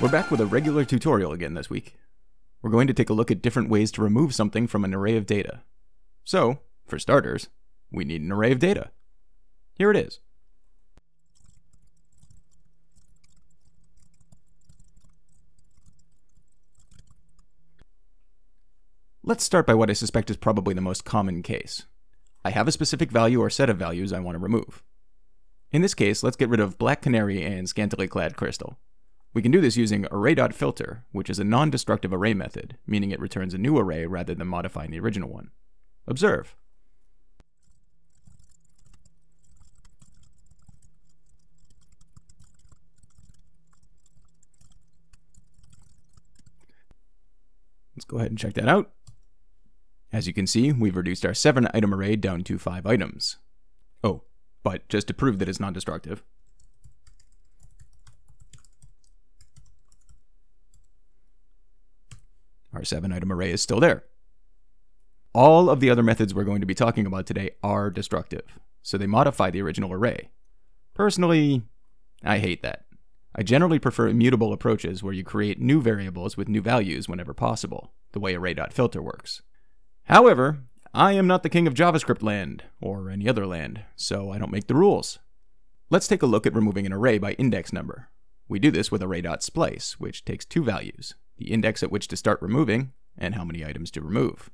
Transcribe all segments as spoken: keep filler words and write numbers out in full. We're back with a regular tutorial again this week. We're going to take a look at different ways to remove something from an array of data. So, for starters, we need an array of data. Here it is. Let's start by what I suspect is probably the most common case. I have a specific value or set of values I want to remove. In this case, let's get rid of Black Canary and Scantily Clad Crystal. We can do this using array.filter, which is a non-destructive array method, meaning it returns a new array rather than modifying the original one. Observe. Let's go ahead and check that out. As you can see, we've reduced our seven item array down to five items. Oh, but just to prove that it's non-destructive, our seven item array is still there. All of the other methods we're going to be talking about today are destructive, so they modify the original array. Personally, I hate that. I generally prefer immutable approaches where you create new variables with new values whenever possible, the way array.filter works. However, I am not the king of JavaScript land, or any other land, so I don't make the rules. Let's take a look at removing an array by index number. We do this with array.splice, which takes two values, the index at which to start removing, and how many items to remove.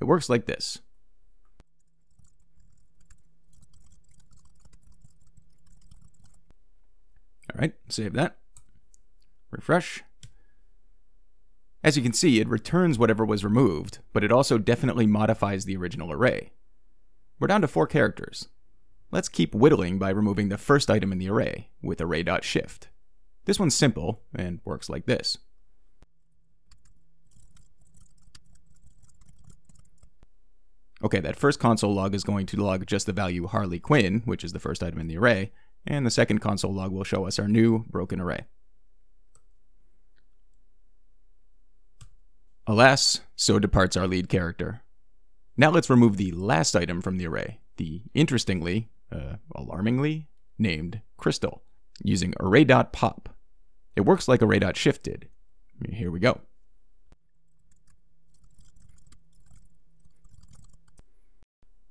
It works like this. All right, save that. Refresh. As you can see, it returns whatever was removed, but it also definitely modifies the original array. We're down to four characters. Let's keep whittling by removing the first item in the array with array.shift. This one's simple and works like this. Okay, that first console log is going to log just the value Harley Quinn, which is the first item in the array, and the second console log will show us our new broken array. Alas, so departs our lead character. Now let's remove the last item from the array, the interestingly, uh, alarmingly, named Crystal, using array.pop. It works like array.shift did. Here we go.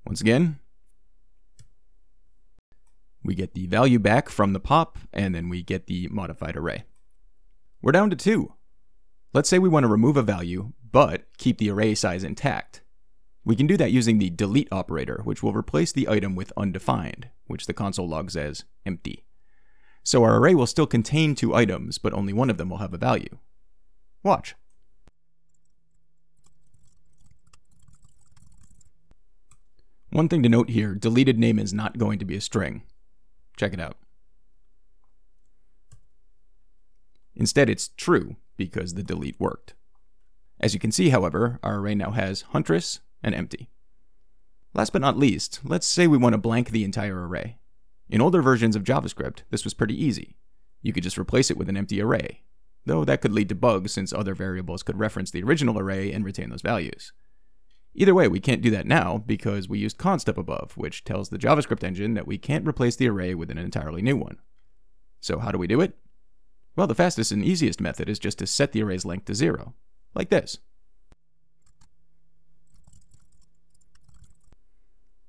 Once again, we get the value back from the pop, and then we get the modified array. We're down to two. Let's say we want to remove a value, but keep the array size intact. We can do that using the delete operator, which will replace the item with undefined, which the console logs as empty. So our array will still contain two items, but only one of them will have a value. Watch. One thing to note here, deleted name is not going to be a string. Check it out. Instead, it's true because the delete worked. As you can see, however, our array now has huntress and empty. Last but not least, let's say we want to blank the entire array. In older versions of JavaScript, this was pretty easy. You could just replace it with an empty array, though that could lead to bugs since other variables could reference the original array and retain those values. Either way, we can't do that now because we used const up above, which tells the JavaScript engine that we can't replace the array with an entirely new one. So how do we do it? Well, the fastest and easiest method is just to set the array's length to zero, like this.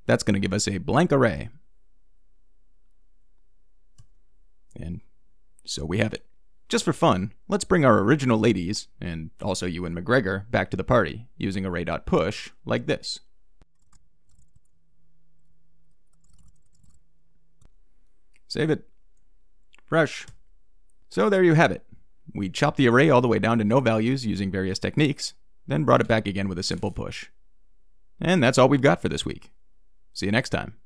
That's going to give us a blank array. And so we have it. Just for fun, let's bring our original ladies, and also you and McGregor, back to the party, using array.push, like this. Save it. Fresh. So there you have it. We chopped the array all the way down to no values using various techniques, then brought it back again with a simple push. And that's all we've got for this week. See you next time.